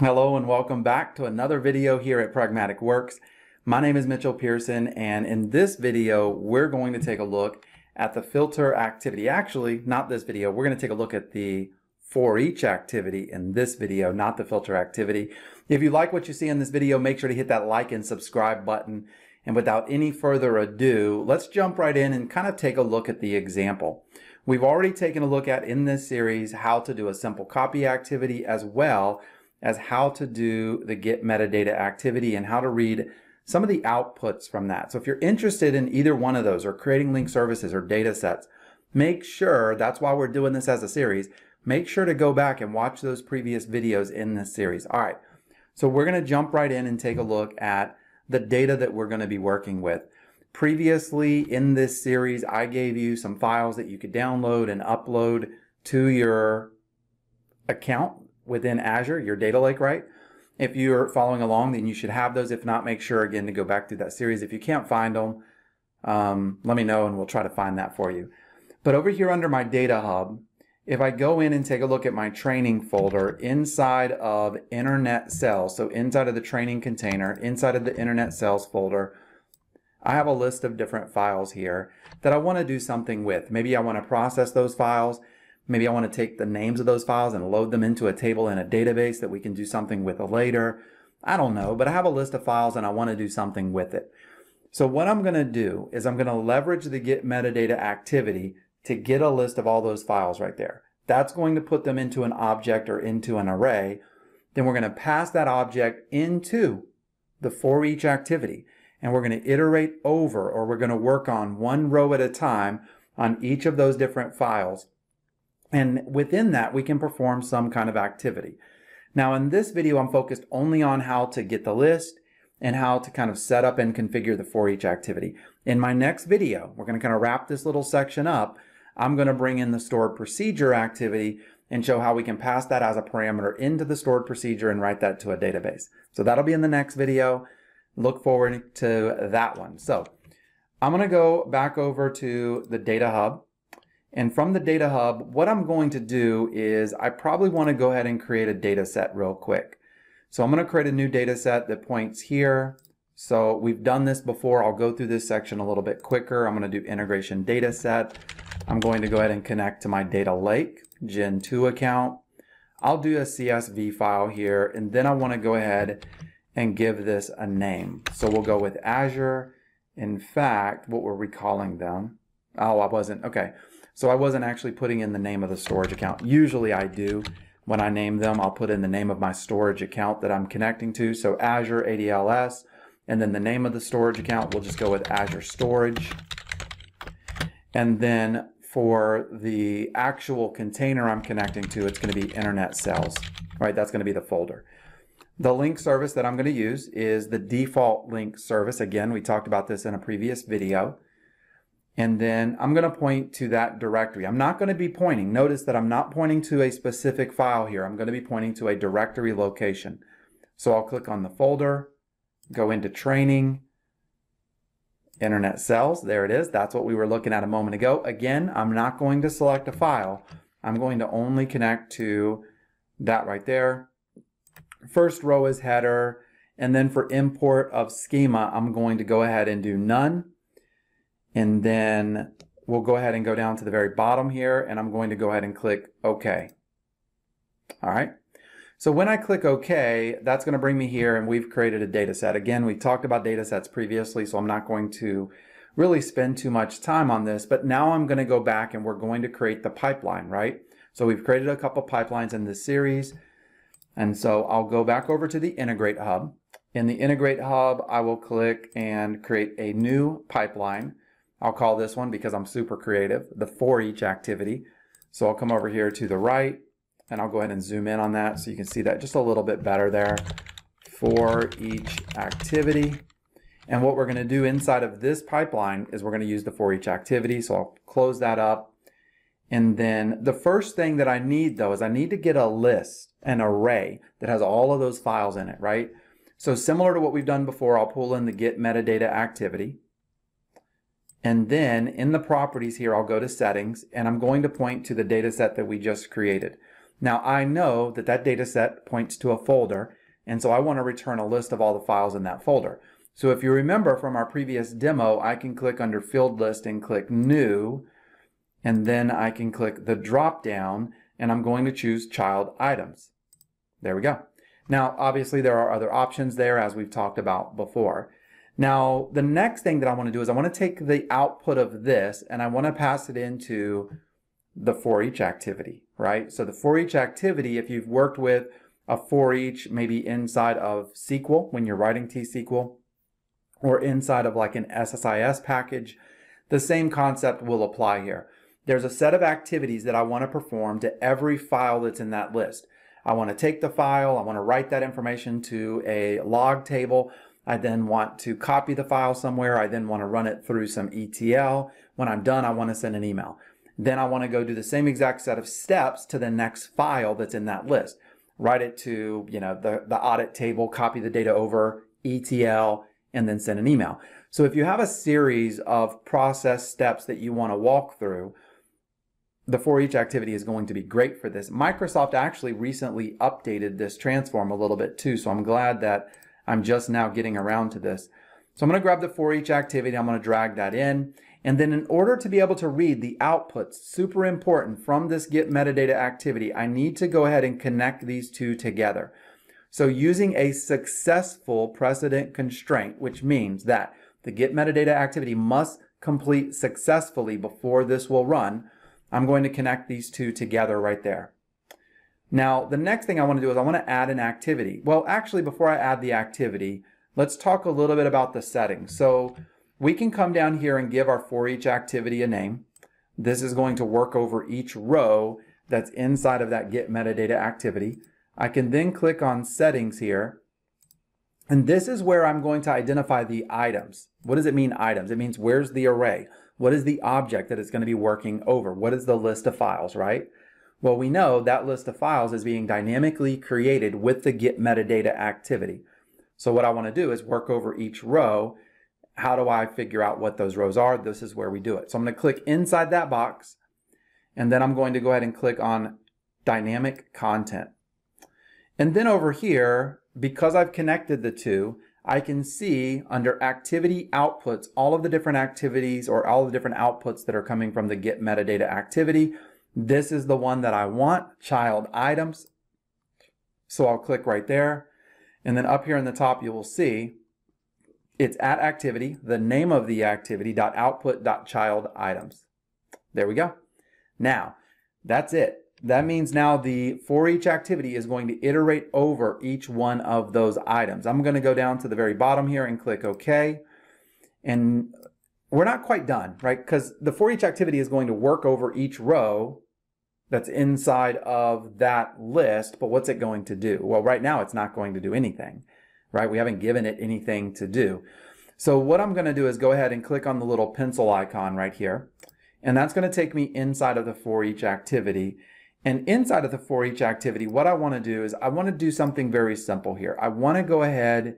Hello and welcome back to another video here at Pragmatic Works. My name is Mitchell Pearson, and in this video we're going to take a look at the filter activity. Actually, not this video. We're going to take a look at the for each activity in this video, not the filter activity. If you like what you see in this video, make sure to hit that like and subscribe button. And without any further ado, let's jump right in and kind of take a look at the example. We've already taken a look at in this series how to do a simple copy activity, as well as how to do the get metadata activity and how to read some of the outputs from that. So if you're interested in either one of those, or creating link services or data sets, make sure, that's why we're doing this as a series, make sure to go back and watch those previous videos in this series. All right, so we're going to jump right in and take a look at the data that we're going to be working with. Previously in this series, I gave you some files that you could download and upload to your account within Azure, your data lake, right? If you're following along, then you should have those. If not, make sure again to go back through that series. If you can't find them, let me know and we'll try to find that for you. But over here under my data hub, if I go in and take a look at my training folder inside of internet cells, so inside of the training container, inside of the internet cells folder, I have a list of different files here that I want to do something with. Maybe I want to process those files. Maybe I want to take the names of those files and load them into a table in a database that we can do something with later. I don't know, but I have a list of files and I want to do something with it. So what I'm going to do is I'm going to leverage the Get Metadata activity to get a list of all those files right there. That's going to put them into an object or into an array. Then we're going to pass that object into the for each activity. And we're going to iterate over, or we're going to work on one row at a time on each of those different files. And within that, we can perform some kind of activity. Now in this video, I'm focused only on how to get the list and how to kind of set up and configure the for each activity. In my next video, we're going to kind of wrap this little section up. I'm going to bring in the stored procedure activity and show how we can pass that as a parameter into the stored procedure and write that to a database. So that'll be in the next video. Look forward to that one. So I'm going to go back over to the data hub. And from the data hub, what I'm going to do is I probably want to go ahead and create a data set real quick. So I'm going to create a new data set that points here. So we've done this before. I'll go through this section a little bit quicker. I'm going to do integration data set. I'm going to go ahead and connect to my data lake Gen 2 account. I'll do a CSV file here, and then I want to go ahead and give this a name. So we'll go with Azure. In fact, what were we calling them? Oh, I wasn't. Okay. So I wasn't actually putting in the name of the storage account. Usually I do. When I name them, I'll put in the name of my storage account that I'm connecting to. So Azure ADLS, and then the name of the storage account, we'll just go with Azure Storage. And then for the actual container I'm connecting to, it's going to be Internet Cells, right? That's going to be the folder. The link service that I'm going to use is the default link service. Again, we talked about this in a previous video. And then I'm going to point to that directory. I'm not going to be pointing. Notice that I'm not pointing to a specific file here. I'm going to be pointing to a directory location. So I'll click on the folder, go into training, internet cells. There it is. That's what we were looking at a moment ago. Again, I'm not going to select a file. I'm going to only connect to that right there. First row is header. And then for import of schema, I'm going to go ahead and do none. And then we'll go ahead and go down to the very bottom here, and I'm going to go ahead and click OK. All right. So when I click OK, that's going to bring me here, and we've created a data set. Again, we talked about data sets previously, so I'm not going to really spend too much time on this. But now I'm going to go back, and we're going to create the pipeline, right? So we've created a couple pipelines in this series. And so I'll go back over to the Integrate Hub. In the Integrate Hub, I will click and create a new pipeline. I'll call this one, because I'm super creative, the for each activity. So I'll come over here to the right, and I'll go ahead and zoom in on that so you can see that just a little bit better there. For each activity. And what we're going to do inside of this pipeline is we're going to use the for each activity. So I'll close that up. And then the first thing that I need, though, is I need to get a list, an array that has all of those files in it, right? So similar to what we've done before, I'll pull in the get metadata activity. And then in the properties here, I'll go to settings, and I'm going to point to the data set that we just created. Now I know that that data set points to a folder, and so I want to return a list of all the files in that folder. So if you remember from our previous demo, I can click under Field List and click New, and then I can click the drop down, and I'm going to choose Child Items. There we go. Now obviously there are other options there, as we've talked about before. Now the next thing that I want to do is I want to take the output of this and I want to pass it into the For Each activity, right? So the For Each activity, if you've worked with a For Each maybe inside of SQL when you're writing T-SQL, or inside of like an SSIS package, the same concept will apply here. There's a set of activities that I want to perform to every file that's in that list. I want to take the file, I want to write that information to a log table, I then want to copy the file somewhere, I then want to run it through some ETL. When I'm done, I want to send an email. Then I want to go do the same exact set of steps to the next file that's in that list. Write it to, you know, the audit table, copy the data over, ETL, and then send an email. So if you have a series of process steps that you want to walk through, the For Each activity is going to be great for this. Microsoft actually recently updated this transform a little bit too, so I'm glad that I'm just now getting around to this. So I'm going to grab the For Each activity, I'm going to drag that in, and then in order to be able to read the outputs, super important, from this Get Metadata activity, I need to go ahead and connect these two together. So using a successful precedent constraint, which means that the Get Metadata activity must complete successfully before this will run, I'm going to connect these two together right there. Now, the next thing I want to do is I want to add an activity. Well, actually, before I add the activity, let's talk a little bit about the settings. So we can come down here and give our For Each activity a name. This is going to work over each row that's inside of that Get Metadata activity. I can then click on Settings here, and this is where I'm going to identify the items. What does it mean, items? It means where's the array? What is the object that it's going to be working over? What is the list of files, right? Well, we know that list of files is being dynamically created with the Get Metadata activity. So what I want to do is work over each row. How do I figure out what those rows are? This is where we do it. So I'm going to click inside that box, and then I'm going to go ahead and click on Dynamic Content. And then over here, because I've connected the two, I can see under activity outputs all of the different activities or all the different outputs that are coming from the Get Metadata activity. This is the one that I want, child items. So I'll click right there. And then up here in the top, you will see it's at activity, the name of the activity, .output.childItems. There we go. Now, that's it. That means now the For Each activity is going to iterate over each one of those items. I'm going to go down to the very bottom here and click OK. And we're not quite done, right? Because the For Each activity is going to work over each row that's inside of that list. But what's it going to do? Well, right now it's not going to do anything, right? We haven't given it anything to do. So what I'm going to do is go ahead and click on the little pencil icon right here. And that's going to take me inside of the For Each activity. And inside of the For Each activity, what I want to do is I want to do something very simple here. I want to go ahead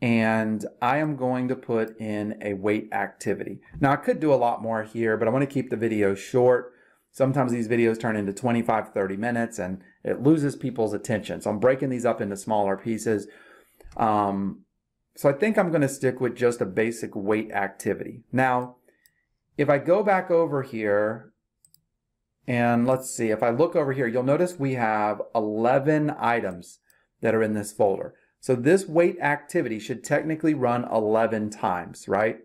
and I am going to put in a wait activity. Now I could do a lot more here, but I want to keep the video short. Sometimes these videos turn into 25, 30 minutes and it loses people's attention. So I'm breaking these up into smaller pieces. So I think I'm going to stick with just a basic wait activity. Now, if I go back over here, and let's see, if I look over here, you'll notice we have 11 items that are in this folder. So this wait activity should technically run 11 times, right?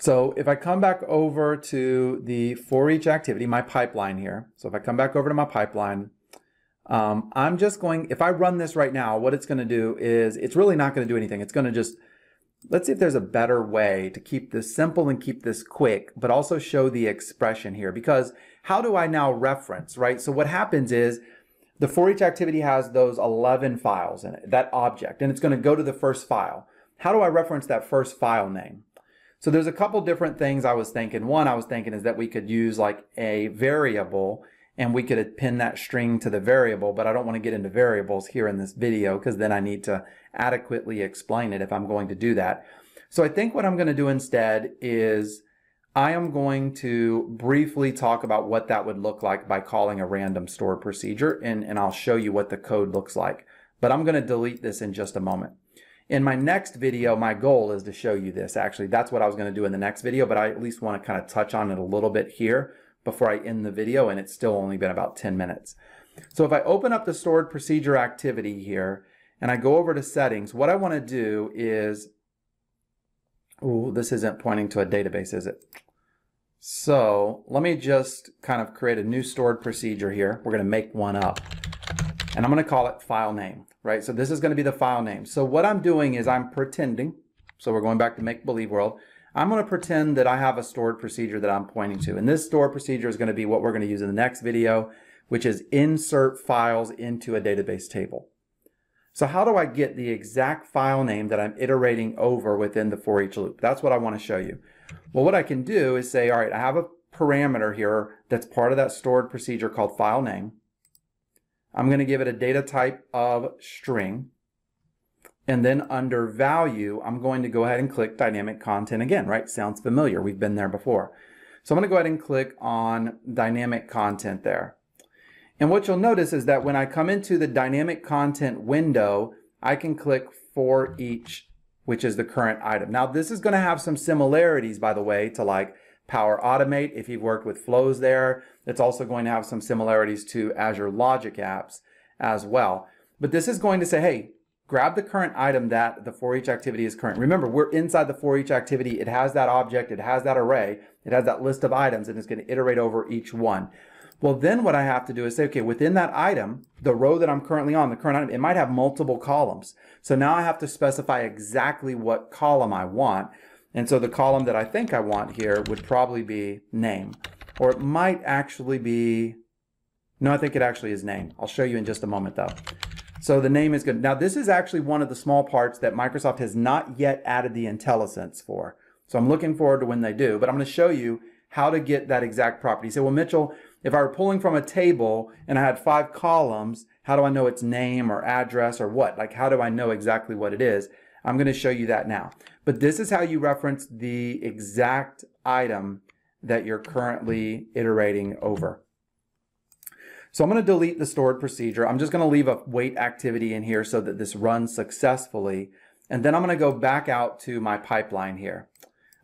So if I come back over to the For Each activity, my pipeline here. So if I come back over to my pipeline, I'm just going, if I run this right now, what it's going to do is, it's really not going to do anything. It's going to just, let's see if there's a better way to keep this simple and keep this quick, but also show the expression here, because how do I now reference, right? So what happens is the For Each activity has those 11 files in it, that object, and it's going to go to the first file. How do I reference that first file name? So there's a couple different things I was thinking. One I was thinking is that we could use like a variable and we could append that string to the variable, but I don't want to get into variables here in this video because then I need to adequately explain it if I'm going to do that. So I think what I'm going to do instead is I am going to briefly talk about what that would look like by calling a random store procedure, and I'll show you what the code looks like. But I'm going to delete this in just a moment. In my next video, my goal is to show you this. Actually, that's what I was going to do in the next video, but I at least want to kind of touch on it a little bit here before I end the video, and it's still only been about 10 minutes. So if I open up the stored procedure activity here and I go over to settings, what I want to do is, ooh, this isn't pointing to a database, is it? So let me just kind of create a new stored procedure here. We're going to make one up. And I'm going to call it file name, right? So this is going to be the file name. So what I'm doing is I'm pretending, so we're going back to make-believe world, I'm going to pretend that I have a stored procedure that I'm pointing to. And this stored procedure is going to be what we're going to use in the next video, which is insert files into a database table. So how do I get the exact file name that I'm iterating over within the for each loop? That's what I want to show you. Well, what I can do is say, all right, I have a parameter here that's part of that stored procedure called file name. I'm going to give it a data type of string, and then under value, I'm going to go ahead and click dynamic content again, right? Sounds familiar. We've been there before. So I'm going to go ahead and click on dynamic content there. And what you'll notice is that when I come into the dynamic content window, I can click for each, which is the current item. Now, this is going to have some similarities, by the way, to like Power Automate, if you've worked with flows there. It's also going to have some similarities to Azure Logic Apps as well. But this is going to say, hey, grab the current item that the for each activity is current. Remember, we're inside the for each activity. It has that object, it has that array, it has that list of items, and it's going to iterate over each one. Well, then what I have to do is say, okay, within that item, the row that I'm currently on, the current item, it might have multiple columns. So now I have to specify exactly what column I want. And so the column that I think I want here would probably be name, or it might actually be, no, I think it actually is name. I'll show you in just a moment though. So the name is good. Now this is actually one of the small parts that Microsoft has not yet added the IntelliSense for. So I'm looking forward to when they do, but I'm going to show you how to get that exact property. So, well, Mitchell, if I were pulling from a table and I had 5 columns, how do I know it's name or address or what? Like, how do I know exactly what it is? I'm going to show you that now. But this is how you reference the exact item that you're currently iterating over. So I'm going to delete the stored procedure. I'm just going to leave a wait activity in here so that this runs successfully. And then I'm going to go back out to my pipeline here.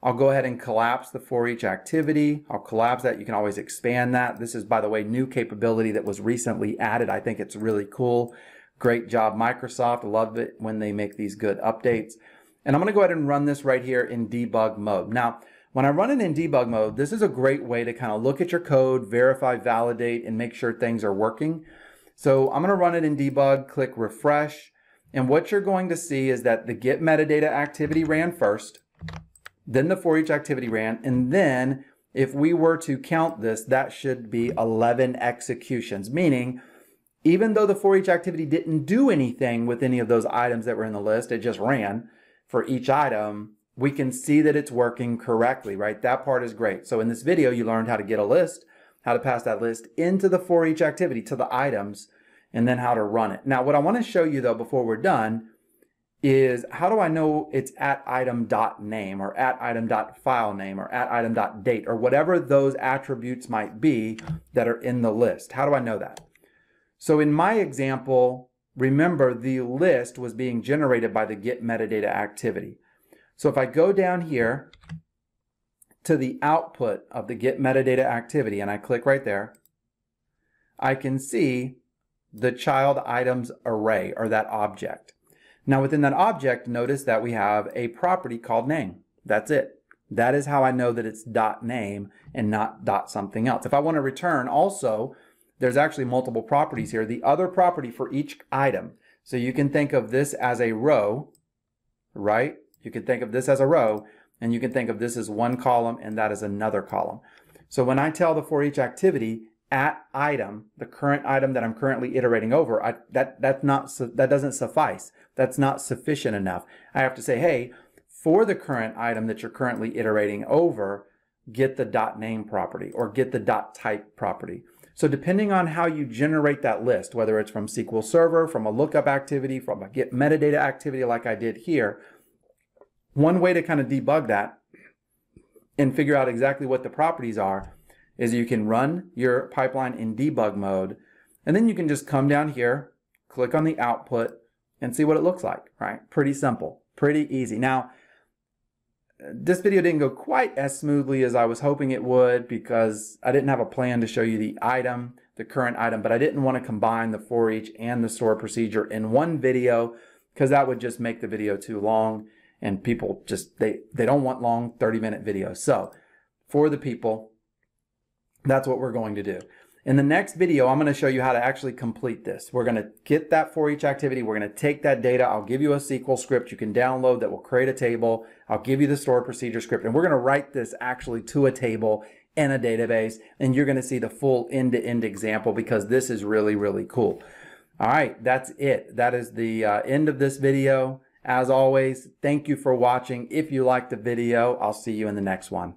I'll go ahead and collapse the for each activity. I'll collapse that. You can always expand that. This is, by the way, new capability that was recently added. I think it's really cool. Great job, Microsoft. Love it when they make these good updates. And I'm going to go ahead and run this right here in debug mode. Now, when I run it in debug mode, this is a great way to kind of look at your code, verify, validate, and make sure things are working. So I'm going to run it in debug, click refresh. And what you're going to see is that the get metadata activity ran first, then the for each activity ran, and then if we were to count this, that should be 11 executions, meaning even though the for each activity didn't do anything with any of those items that were in the list, it just ran for each item, we can see that it's working correctly, right? That part is great. So in this video, you learned how to get a list, how to pass that list into the for each activity, to the items, and then how to run it. Now, what I want to show you though, before we're done, is how do I know it's at item.name or at item.filename or at item.date or whatever those attributes might be that are in the list? How do I know that? So in my example, remember the list was being generated by the get metadata activity. So if I go down here to the output of the get metadata activity and I click right there, I can see the child items array or that object. Now within that object, notice that we have a property called name. That's it. That is how I know that it's .name and not .something else. If I want to return also, there's actually multiple properties here. The other property for each item. So you can think of this as a row, right? You can think of this as a row, and you can think of this as one column and that is another column. So when I tell the for each activity, at item, the current item that I'm currently iterating over, that doesn't suffice. That's not sufficient enough. I have to say, hey, for the current item that you're currently iterating over, get the .name property or get the .type property. So depending on how you generate that list, whether it's from SQL Server, from a lookup activity, from a get metadata activity like I did here, one way to kind of debug that and figure out exactly what the properties are, is you can run your pipeline in debug mode, and then you can just come down here, click on the output, and see what it looks like, right? Pretty simple, pretty easy. Now, this video didn't go quite as smoothly as I was hoping it would because I didn't have a plan to show you the item, the current item, but I didn't want to combine the for each and the stored procedure in one video because that would just make the video too long, and people just, they don't want long 30-minute videos. So for the people, that's what we're going to do. In the next video, I'm going to show you how to actually complete this. We're going to get that for each activity. We're going to take that data. I'll give you a SQL script you can download that will create a table. I'll give you the stored procedure script, and we're going to write this actually to a table in a database, and you're going to see the full end-to-end example because this is really, really cool. All right, that's it. That is the end of this video. As always, thank you for watching. If you liked the video, I'll see you in the next one.